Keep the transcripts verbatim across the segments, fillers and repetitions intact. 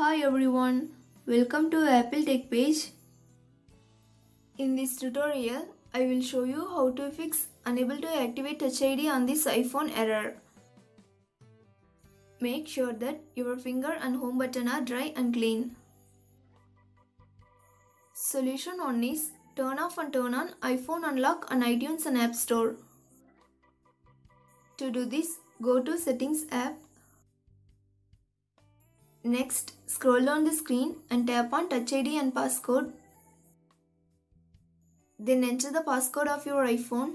Hi everyone, welcome to Apple Tech Page. In this tutorial, I will show you how to fix unable to activate Touch I D on this iPhone error. Make sure that your finger and home button are dry and clean. Solution one is turn off and turn on iPhone Unlock on iTunes and App Store. To do this, go to Settings app. Next, scroll down the screen and tap on Touch I D and passcode. Then enter the passcode of your iPhone.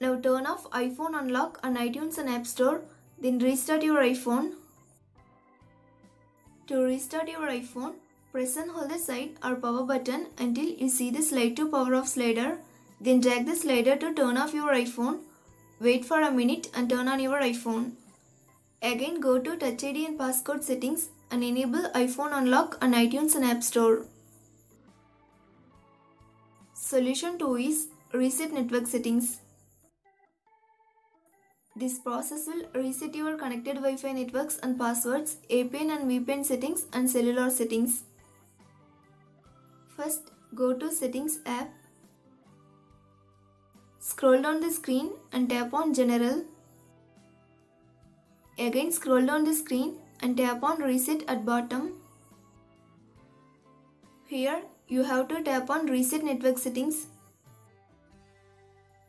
Now turn off iPhone Unlock on iTunes and App Store, then restart your iPhone. To restart your iPhone, press and hold the side or power button until you see the slide to power off slider, then drag the slider to turn off your iPhone. Wait for a minute and turn on your iPhone. Again, go to Touch I D and passcode settings and enable iPhone Unlock on iTunes and App Store. Solution two is reset network settings. This process will reset your connected Wi-Fi networks and passwords, A P N and V P N settings and cellular settings. First, go to Settings app. Scroll down the screen and tap on General. Again, scroll down the screen and tap on Reset at bottom. Here, you have to tap on Reset Network Settings.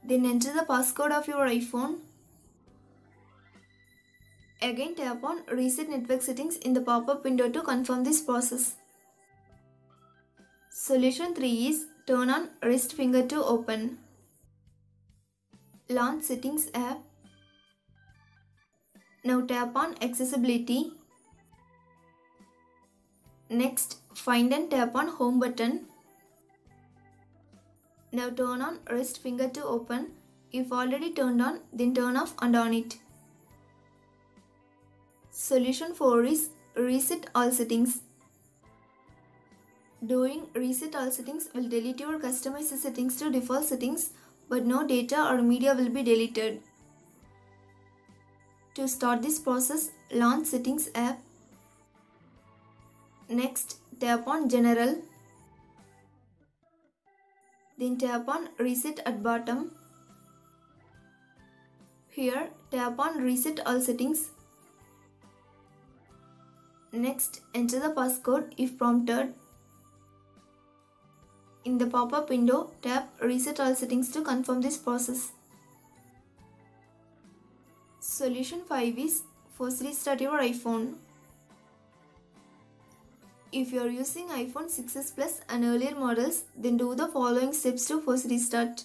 Then enter the passcode of your iPhone. Again, tap on Reset Network Settings in the pop-up window to confirm this process. Solution three is turn on wrist finger to open. Launch Settings app. Now tap on Accessibility. Next, find and tap on Home button. Now turn on wrist finger to open. If already turned on, then turn off and on it. Solution four is reset all settings. Doing reset all settings will delete your customized settings to default settings, but no data or media will be deleted. To start this process, launch Settings app. Next, tap on General. Then tap on Reset at bottom. Here, tap on Reset all settings. Next, enter the passcode if prompted. In the pop-up window, tap Reset all settings to confirm this process. Solution five is force restart your iPhone. If you are using iPhone six S Plus and earlier models, then do the following steps to force restart.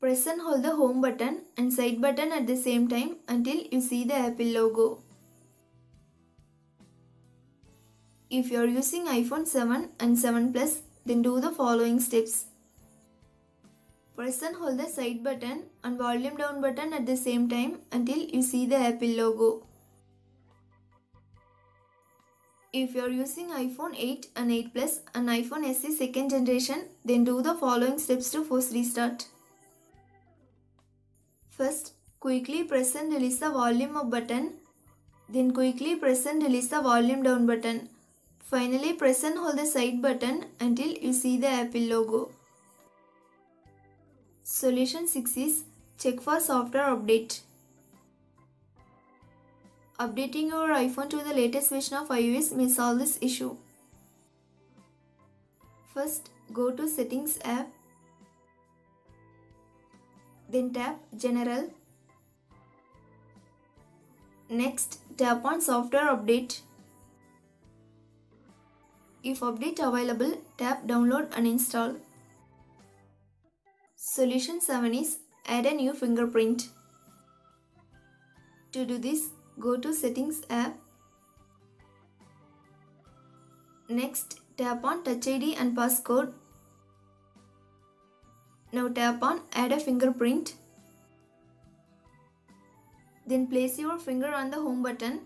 Press and hold the home button and side button at the same time until you see the Apple logo. If you are using iPhone seven and seven Plus, then do the following steps. Press and hold the side button and volume down button at the same time until you see the Apple logo. If you are using iPhone eight and eight Plus and iPhone S E second generation, then do the following steps to force restart. First, quickly press and release the volume up button. Then quickly press and release the volume down button. Finally, press and hold the side button until you see the Apple logo. Solution six is check for software update. Updating your iPhone to the latest version of iOS may solve this issue. First, go to Settings app. Then tap General. Next, tap on Software Update. If update available, tap Download and install. Solution seven is add a new fingerprint. To do this, go to Settings app. Next, tap on Touch I D and passcode. Now tap on Add a fingerprint. Then place your finger on the home button.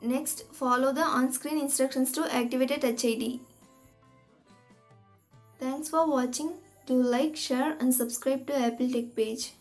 Next, follow the on-screen instructions to activate a Touch I D. Thanks for watching. Do like, share and subscribe to Apple Tech Page.